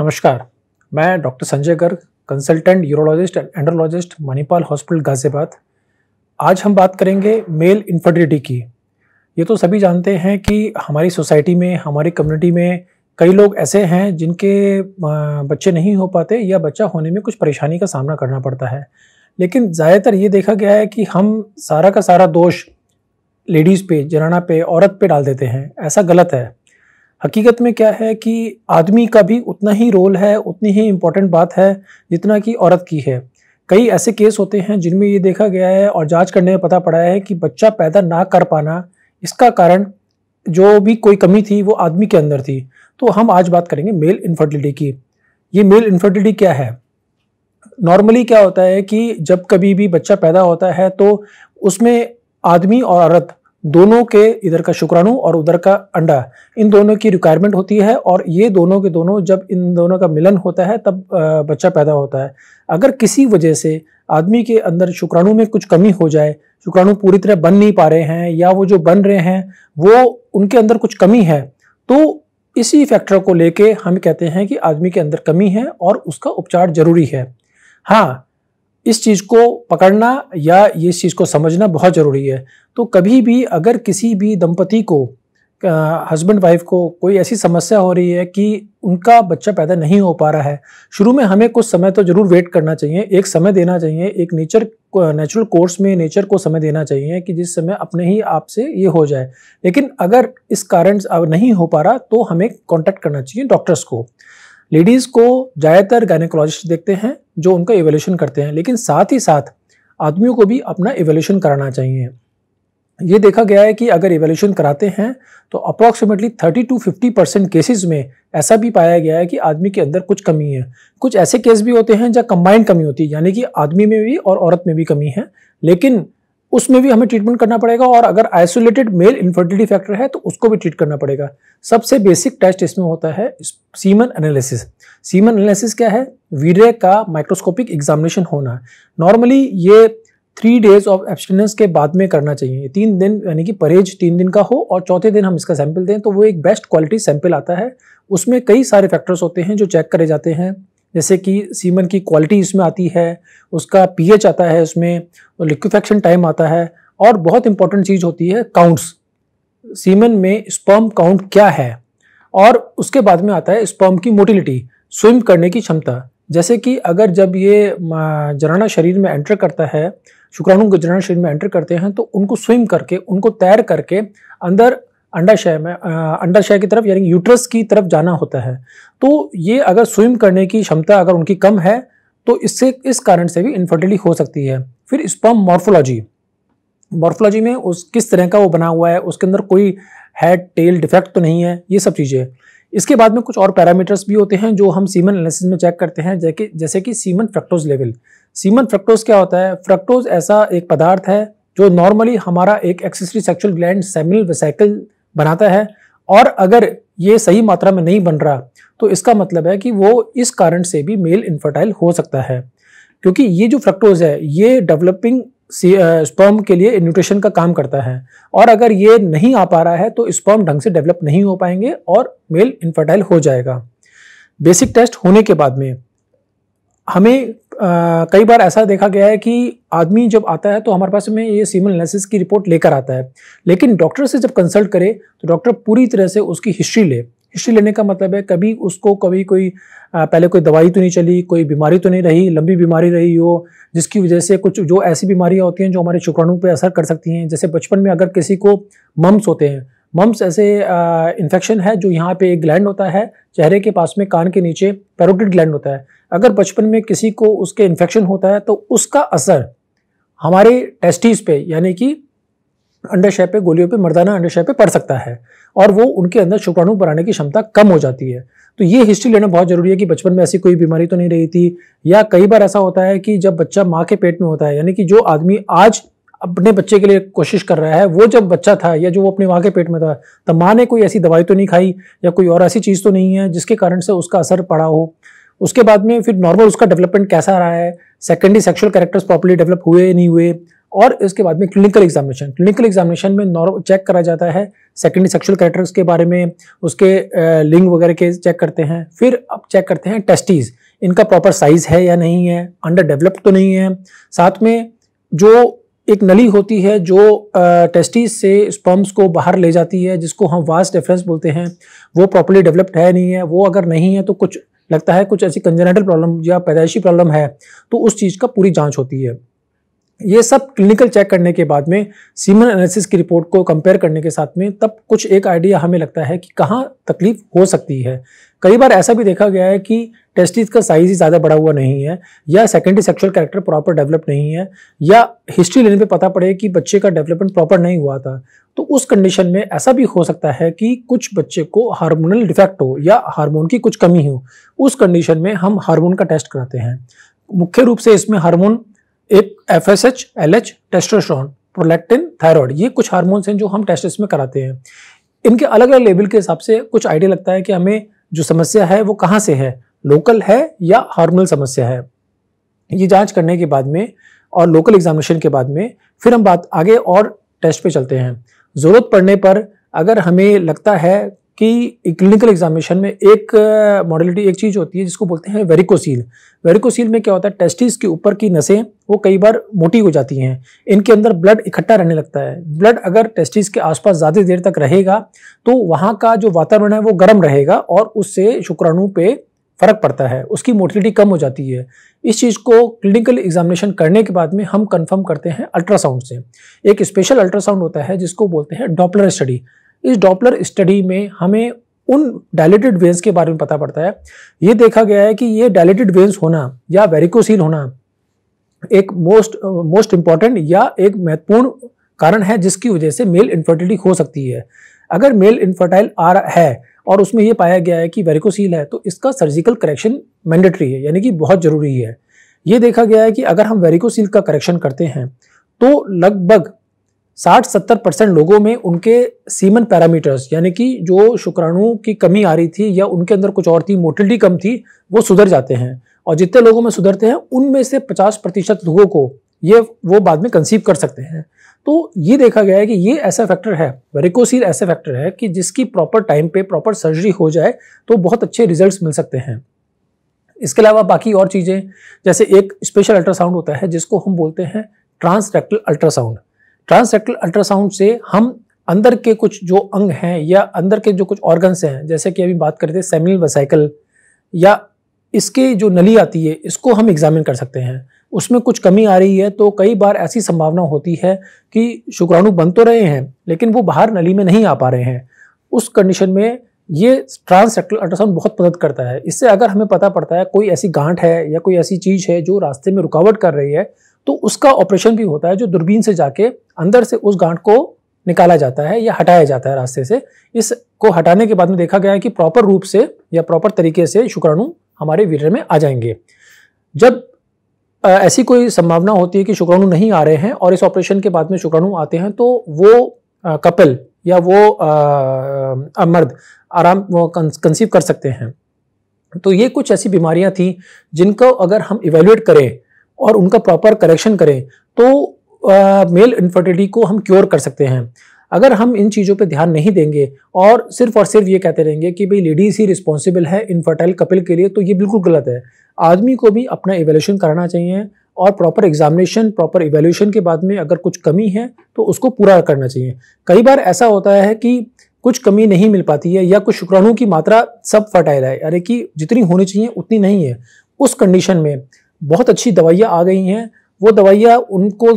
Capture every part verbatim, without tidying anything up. नमस्कार, मैं doctor Sanjay Garg, consultant urologist and andrologist, Manipal hospital Ghaziabad. आज हम बात करेंगे मेल इन्फर्टिलिटी की। ये तो सभी जानते हैं कि हमारी सोसाइटी में, हमारी कम्युनिटी में कई लोग ऐसे हैं जिनके बच्चे नहीं हो पाते या बच्चा होने में कुछ परेशानी का सामना करना पड़ता है, लेकिन ज़्यादातर ये देखा गया है कि हम सारा का सारा दोष लेडीज़ पे, जनाना पे, औरत पे डाल देते हैं। ऐसा गलत है। हकीकत में क्या है कि आदमी का भी उतना ही रोल है, उतनी ही इम्पॉर्टेंट बात है जितना कि औरत की है। कई ऐसे केस होते हैं जिनमें ये देखा गया है और जांच करने में पता पड़ा है कि बच्चा पैदा ना कर पाना, इसका कारण जो भी कोई कमी थी वो आदमी के अंदर थी। तो हम आज बात करेंगे मेल इन्फर्टिलिटी की। ये मेल इन्फर्टिलिटी क्या है? नॉर्मली क्या होता है कि जब कभी भी बच्चा पैदा होता है तो उसमें आदमी और औरत दोनों के, इधर का शुक्राणु और उधर का अंडा, इन दोनों की रिक्वायरमेंट होती है और ये दोनों के दोनों, जब इन दोनों का मिलन होता है तब बच्चा पैदा होता है। अगर किसी वजह से आदमी के अंदर शुक्राणु में कुछ कमी हो जाए, शुक्राणु पूरी तरह बन नहीं पा रहे हैं या वो जो बन रहे हैं वो उनके अंदर कुछ कमी है, तो इसी फैक्टर को लेके हम कहते हैं कि आदमी के अंदर कमी है और उसका उपचार जरूरी है। हाँ, इस चीज़ को पकड़ना या ये इस चीज़ को समझना बहुत ज़रूरी है। तो कभी भी अगर किसी भी दंपति को, हस्बैंड वाइफ को कोई ऐसी समस्या हो रही है कि उनका बच्चा पैदा नहीं हो पा रहा है, शुरू में हमें कुछ समय तो ज़रूर वेट करना चाहिए, एक समय देना चाहिए, एक नेचर नेचुरल कोर्स में नेचर को समय देना चाहिए कि जिस समय अपने ही आप से ये हो जाए। लेकिन अगर इस कारण अब नहीं हो पा रहा तो हमें कॉन्टैक्ट करना चाहिए डॉक्टर्स को। लेडीज़ को ज़्यादातर गायनेकोलॉजिस्ट देखते हैं जो उनका इवोल्यूशन करते हैं, लेकिन साथ ही साथ आदमियों को भी अपना इवोल्यूशन कराना चाहिए। ये देखा गया है कि अगर इवोल्यूशन कराते हैं तो approximately thirty to fifty percent cases में ऐसा भी पाया गया है कि आदमी के अंदर कुछ कमी है। कुछ ऐसे केस भी होते हैं जहाँ कंबाइंड कमी होती है, यानी कि आदमी में भी और औरत में भी कमी है, लेकिन उसमें भी हमें ट्रीटमेंट करना पड़ेगा। और अगर आइसोलेटेड मेल इन्फर्टिलिटी फैक्टर है तो उसको भी ट्रीट करना पड़ेगा। सबसे बेसिक टेस्ट इसमें होता है सीमन एनालिसिस। सीमन एनालिसिस क्या है? वीर्य का माइक्रोस्कोपिक एग्जामिनेशन होना। नॉर्मली ये थ्री डेज ऑफ एब्सटिनेंस के बाद में करना चाहिए। तीन दिन यानी कि परहेज तीन दिन का हो और चौथे दिन हम इसका सैंपल दें तो वो एक बेस्ट क्वालिटी सैंपल आता है। उसमें कई सारे फैक्टर्स होते हैं जो चेक करे जाते हैं, जैसे कि सीमन की क्वालिटी इसमें आती है, उसका पीएच आता है, उसमें लिक्विफेक्शन टाइम आता है, और बहुत इंपॉर्टेंट चीज़ होती है काउंट्स। सीमन में स्पर्म काउंट क्या है, और उसके बाद में आता है स्पर्म की मोटिलिटी, स्विम करने की क्षमता। जैसे कि अगर जब ये जराना शरीर में एंटर करता है, शुक्राणु जराना शरीर में एंटर करते हैं तो उनको स्विम करके, उनको तैर करके अंदर अंडाशय में, अंडाशय की तरफ यानी यूट्रस की तरफ जाना होता है। तो ये अगर स्विम करने की क्षमता अगर उनकी कम है तो इससे, इस कारण से भी इन्फर्टिलिटी हो सकती है। फिर स्पर्म मॉर्फोलॉजी, मॉर्फोलॉजी में उस किस तरह का वो बना हुआ है, उसके अंदर कोई हेड टेल डिफेक्ट तो नहीं है, ये सब चीज़ें। इसके बाद में कुछ और पैरामीटर्स भी होते हैं जो हम सीमन एनालिसिस में चेक करते हैं, जैसे जैसे कि semen fructose level. Semen fructose क्या होता है? फ्रक्टोज ऐसा एक पदार्थ है जो नॉर्मली हमारा एक accessory sexual gland seminal vesicle बनाता है, और अगर ये सही मात्रा में नहीं बन रहा तो इसका मतलब है कि वो इस कारण से भी मेल इनफर्टाइल हो सकता है, क्योंकि ये जो फ्रक्टोज है ये डेवलपिंग स्पर्म के लिए न्यूट्रिशन का काम करता है, और अगर ये नहीं आ पा रहा है तो स्पर्म ढंग से डेवलप नहीं हो पाएंगे और मेल इनफर्टाइल हो जाएगा। बेसिक टेस्ट होने के बाद में हमें आ, कई बार ऐसा देखा गया है कि आदमी जब आता है तो हमारे पास में ये सीमन एनालिसिस की रिपोर्ट लेकर आता है, लेकिन डॉक्टर से जब कंसल्ट करे तो डॉक्टर पूरी तरह से उसकी हिस्ट्री ले। हिस्ट्री लेने का मतलब है कभी उसको कभी कोई आ, पहले कोई दवाई तो नहीं चली, कोई बीमारी तो नहीं रही, लंबी बीमारी रही हो जिसकी वजह से कुछ, जो ऐसी बीमारियाँ होती हैं जो हमारे शुक्राणु पर असर कर सकती हैं। जैसे बचपन में अगर किसी को मम्स होते हैं, मम्स ऐसे इन्फेक्शन है जो यहाँ पे एक ग्लैंड होता है चेहरे के पास में, कान के नीचे पैरोटिड ग्लैंड होता है। अगर बचपन में किसी को उसके इन्फेक्शन होता है तो उसका असर हमारे टेस्टिस पे, यानी कि अंडाशय पे, गोलियों पे, मर्दाना अंडाशय पे पड़ सकता है, और वो उनके अंदर शुक्राणु बनाने की क्षमता कम हो जाती है। तो ये हिस्ट्री लेना बहुत ज़रूरी है कि बचपन में ऐसी कोई बीमारी तो नहीं रही थी। या कई बार ऐसा होता है कि जब बच्चा माँ के पेट में होता है, यानी कि जो आदमी आज अपने बच्चे के लिए कोशिश कर रहा है वो जब बच्चा था या जो वो अपने माँ के पेट में था तब माँ ने कोई ऐसी दवाई तो नहीं खाई या कोई और ऐसी चीज़ तो नहीं है जिसके कारण से उसका असर पड़ा हो। उसके बाद में फिर नॉर्मल उसका डेवलपमेंट कैसा रहा है, secondary sexual characters properly develop हुए नहीं हुए, और इसके बाद में क्लिनिकल एग्जामिनेशन। क्लिनिकल एग्जामिनेशन में नॉर्मल चेक करा जाता है, सेकेंडरी सेक्सुअल कैरेक्टर्स के बारे में, उसके लिंग वगैरह के चेक करते हैं। फिर अब चेक करते हैं टेस्टिस, इनका प्रॉपर साइज है या नहीं है, अंडर डेवलप्ड तो नहीं है। साथ में जो एक नली होती है जो टेस्टिस से स्पर्म्स को बाहर ले जाती है, जिसको हम वास डिफरेंस बोलते हैं, वो प्रॉपर्ली डेवलप्ड है नहीं है। वो अगर नहीं है तो कुछ लगता है कुछ ऐसी कंजेनेटल प्रॉब्लम या पैदाइशी प्रॉब्लम है, तो उस चीज़ का पूरी जांच होती है। ये सब क्लिनिकल चेक करने के बाद में सीमन एनालिसिस की रिपोर्ट को कंपेयर करने के साथ में तब कुछ एक आइडिया हमें लगता है कि कहाँ तकलीफ हो सकती है। कई बार ऐसा भी देखा गया है कि टेस्टिस का साइज ही ज़्यादा बड़ा हुआ नहीं है, या secondary sexual character proper develop नहीं है, या हिस्ट्री लेने पे पता पड़े कि बच्चे का डेवलपमेंट प्रॉपर नहीं हुआ था। तो उस कंडीशन में ऐसा भी हो सकता है कि कुछ बच्चे को हार्मोनल डिफेक्ट हो या हार्मोन की कुछ कमी हो। उस कंडीशन में हम हार्मोन का टेस्ट कराते हैं। मुख्य रूप से इसमें हार्मोन एक F S H, L H, testosterone, prolactin, thyroid, ये कुछ हार्मोन्स हैं जो हम टेस्टिस में कराते हैं। इनके अलग अलग लेवल के हिसाब से कुछ आइडिया लगता है कि हमें जो समस्या है वो कहाँ से है, लोकल है या हार्मोनल समस्या है। ये जांच करने के बाद में और लोकल एग्जामिनेशन के बाद में फिर हम बात आगे और टेस्ट पे चलते हैं। ज़रूरत पड़ने पर अगर हमें लगता है कि क्लिनिकल एग्जामिनेशन में एक मोटिलिटी एक चीज़ होती है जिसको बोलते हैं वेरिकोसील। वेरिकोसील में क्या होता है, टेस्टिस के ऊपर की नसें वो कई बार मोटी हो जाती हैं, इनके अंदर ब्लड इकट्ठा रहने लगता है। ब्लड अगर टेस्टिस के आसपास ज़्यादा देर तक रहेगा तो वहाँ का जो वातावरण है वो गर्म रहेगा और उससे शुक्राणु पे फ़र्क पड़ता है, उसकी मोटिलिटी कम हो जाती है। इस चीज़ को क्लिनिकल एग्जामिनेशन करने के बाद में हम कंफर्म करते हैं अल्ट्रासाउंड से। एक स्पेशल अल्ट्रासाउंड होता है जिसको बोलते हैं डॉपलर स्टडी। इस डॉपलर स्टडी में हमें उन डायलेटेड वेंस के बारे में पता पड़ता है। ये देखा गया है कि ये डायलेटेड वेंस होना या वेरिकोसील होना एक मोस्ट मोस्ट इम्पॉर्टेंट या एक महत्वपूर्ण कारण है जिसकी वजह से मेल इन्फर्टिलिटी हो सकती है। अगर मेल इन्फर्टाइल आ रहा है और उसमें यह पाया गया है कि वेरिकोसील है तो इसका सर्जिकल करेक्शन मैंडेटरी है, यानी कि बहुत ज़रूरी है। ये देखा गया है कि अगर हम वेरिकोसील का करेक्शन करते हैं तो लगभग साठ सत्तर परसेंट लोगों में उनके सीमन पैरामीटर्स, यानी कि जो शुक्राणु की कमी आ रही थी या उनके अंदर कुछ और थी, मोटिलिटी कम थी, वो सुधर जाते हैं। और जितने लोगों में सुधरते हैं उनमें से पचास प्रतिशत लोगों को ये वो बाद में कंसीव कर सकते हैं। तो ये देखा गया है कि ये ऐसा फैक्टर है, वेरिकोसील ऐसा फैक्टर है कि जिसकी प्रॉपर टाइम पे प्रॉपर सर्जरी हो जाए तो बहुत अच्छे रिजल्ट्स मिल सकते हैं। इसके अलावा बाकी और चीज़ें जैसे एक स्पेशल अल्ट्रासाउंड होता है जिसको हम बोलते हैं ट्रांसरेक्टल अल्ट्रासाउंड। ट्रांसरेक्टल अल्ट्रासाउंड से हम अंदर के कुछ जो अंग हैं या अंदर के जो कुछ ऑर्गन्स हैं, जैसे कि अभी बात करते हैं सेमिनल वेसिकल या इसके जो नली आती है, इसको हम एग्जामिन कर सकते हैं। उसमें कुछ कमी आ रही है तो कई बार ऐसी संभावना होती है कि शुक्राणु बन तो रहे हैं लेकिन वो बाहर नली में नहीं आ पा रहे हैं। उस कंडीशन में ये ट्रांसरेक्टल अल्ट्रासाउंड बहुत मदद करता है। इससे अगर हमें पता पड़ता है कोई ऐसी गांठ है या कोई ऐसी चीज़ है जो रास्ते में रुकावट कर रही है तो उसका ऑपरेशन भी होता है, जो दूरबीन से जाके अंदर से उस गांठ को निकाला जाता है या हटाया जाता है रास्ते से। इसको हटाने के बाद में देखा गया है कि प्रॉपर रूप से या प्रॉपर तरीके से शुक्राणु हमारे वीर्य में आ जाएंगे। जब ऐसी कोई संभावना होती है कि शुक्राणु नहीं आ रहे हैं और इस ऑपरेशन के बाद में शुक्राणु आते हैं तो वो कपल या वो आ, मर्द आराम कंसीव कर सकते हैं। तो ये कुछ ऐसी बीमारियां थी जिनको अगर हम इवेल्युएट करें और उनका प्रॉपर करेक्शन करें तो मेल इन्फर्टिलिटी को हम क्योर कर सकते हैं। अगर हम इन चीज़ों पे ध्यान नहीं देंगे और सिर्फ और सिर्फ ये कहते रहेंगे कि भाई लेडीज़ ही रिस्पॉन्सिबल है इनफर्टाइल कपिल के लिए, तो ये बिल्कुल गलत है। आदमी को भी अपना इवेल्यूशन कराना चाहिए और प्रॉपर एग्जामिनेशन, प्रॉपर इवेल्यूशन के बाद में अगर कुछ कमी है तो उसको पूरा करना चाहिए। कई बार ऐसा होता है कि कुछ कमी नहीं मिल पाती है या कुछ शुक्राणु की मात्रा सब फर्टाइल है, यानी कि जितनी होनी चाहिए उतनी नहीं है। उस कंडीशन में बहुत अच्छी दवाइयाँ आ गई हैं। वो दवाइयाँ उनको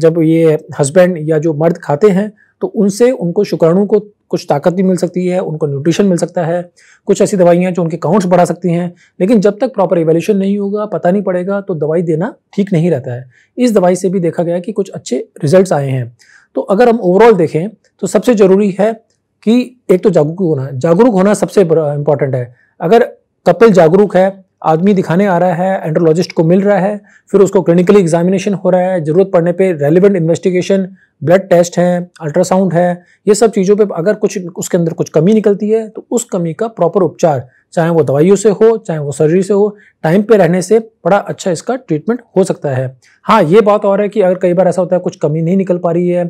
जब ये हस्बैंड या जो मर्द खाते हैं तो उनसे उनको शुक्राणु को कुछ ताकत भी मिल सकती है, उनको न्यूट्रिशन मिल सकता है। कुछ ऐसी दवाइयाँ जो उनके काउंट्स बढ़ा सकती हैं, लेकिन जब तक प्रॉपर इवैल्यूएशन नहीं होगा, पता नहीं पड़ेगा तो दवाई देना ठीक नहीं रहता है। इस दवाई से भी देखा गया कि कुछ अच्छे रिजल्ट आए हैं। तो अगर हम ओवरऑल देखें तो सबसे ज़रूरी है कि एक तो जागरूक होना, जागरूक होना सबसे इम्पॉर्टेंट है। अगर कपिल जागरूक है, आदमी दिखाने आ रहा है, एंड्रोलॉजिस्ट को मिल रहा है, फिर उसको क्लिनिकली एग्जामिनेशन हो रहा है, ज़रूरत पड़ने पे रेलिवेंट इन्वेस्टिगेशन, ब्लड टेस्ट है, अल्ट्रासाउंड है, ये सब चीज़ों पे अगर कुछ उसके अंदर कुछ कमी निकलती है तो उस कमी का प्रॉपर उपचार चाहे वो दवाइयों से हो चाहे वो सर्जरी से हो, टाइम पे रहने से बड़ा अच्छा इसका ट्रीटमेंट हो सकता है। हाँ, ये बात और है कि अगर कई बार ऐसा होता है कुछ कमी नहीं निकल पा रही है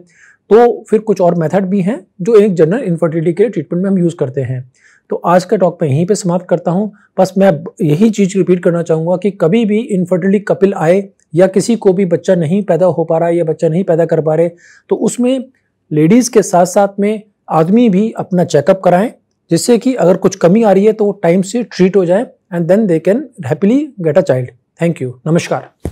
तो फिर कुछ और मेथड भी हैं जो एक जनरल इन्फर्टिलिटी के ट्रीटमेंट में हम यूज़ करते हैं। तो आज का टॉक मैं यहीं पे समाप्त करता हूँ। बस मैं यही चीज़ रिपीट करना चाहूँगा कि कभी भी इन्फर्टिलिटी कपिल आए या किसी को भी बच्चा नहीं पैदा हो पा रहा है या बच्चा नहीं पैदा कर पा रहे, तो उसमें लेडीज़ के साथ साथ में आदमी भी अपना चेकअप कराएं, जिससे कि अगर कुछ कमी आ रही है तो वो टाइम से ट्रीट हो जाए and then they can happily get a child. Thank you, नमस्कार।